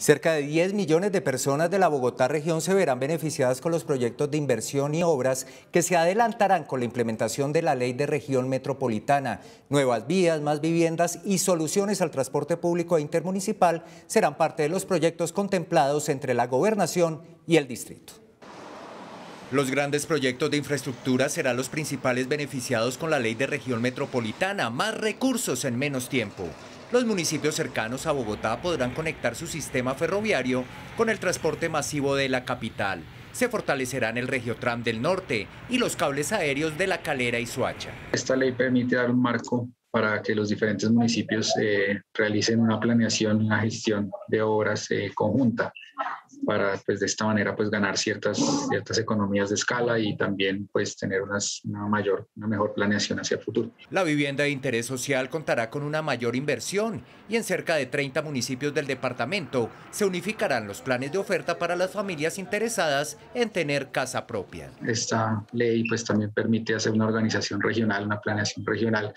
Cerca de 10 millones de personas de la Bogotá región se verán beneficiadas con los proyectos de inversión y obras que se adelantarán con la implementación de la Ley de Región Metropolitana. Nuevas vías, más viviendas y soluciones al transporte público e intermunicipal serán parte de los proyectos contemplados entre la gobernación y el distrito. Los grandes proyectos de infraestructura serán los principales beneficiados con la Ley de Región Metropolitana, más recursos en menos tiempo. Los municipios cercanos a Bogotá podrán conectar su sistema ferroviario con el transporte masivo de la capital. Se fortalecerán el Regiotram del Norte y los cables aéreos de La Calera y Suacha. Esta ley permite dar un marco para que los diferentes municipios realicen una planeación, una gestión de obras conjunta, para de esta manera ganar ciertas economías de escala y también tener una mejor planeación hacia el futuro. La vivienda de interés social contará con una mayor inversión y en cerca de 30 municipios del departamento se unificarán los planes de oferta para las familias interesadas en tener casa propia. Esta ley también permite hacer una organización regional, una planeación regional,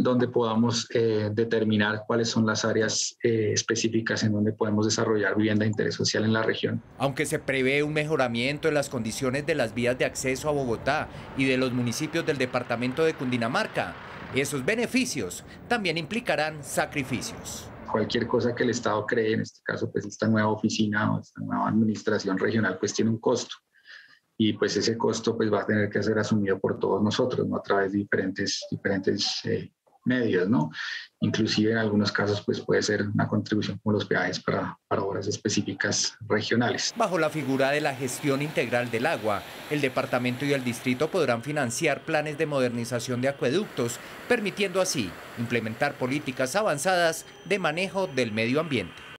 donde podamos determinar cuáles son las áreas específicas en donde podemos desarrollar vivienda de interés social en la región. Aunque se prevé un mejoramiento en las condiciones de las vías de acceso a Bogotá y de los municipios del departamento de Cundinamarca, esos beneficios también implicarán sacrificios. Cualquier cosa que el Estado cree, en este caso esta nueva oficina o esta nueva administración regional, tiene un costo. Y ese costo va a tener que ser asumido por todos nosotros, ¿no? A través de diferentes medios, ¿no? Inclusive en algunos casos puede ser una contribución como los peajes para obras específicas regionales. Bajo la figura de la gestión integral del agua, el departamento y el distrito podrán financiar planes de modernización de acueductos, permitiendo así implementar políticas avanzadas de manejo del medio ambiente.